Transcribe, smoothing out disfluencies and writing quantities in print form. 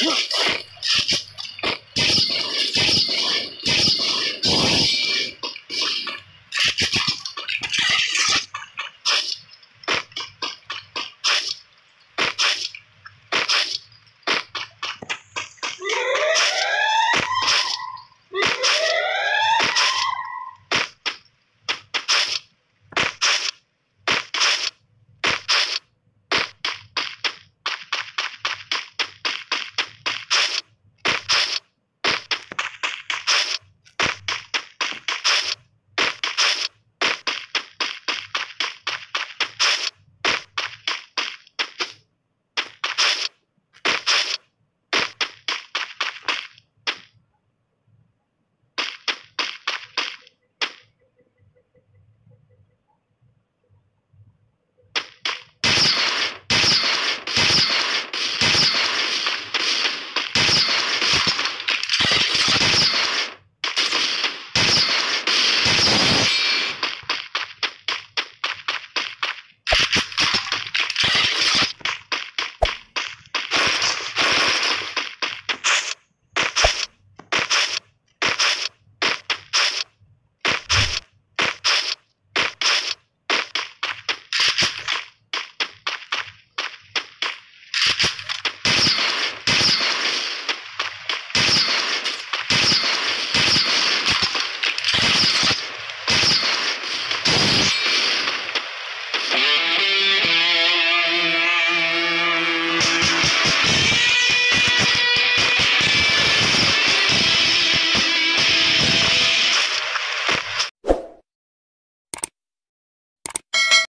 Look!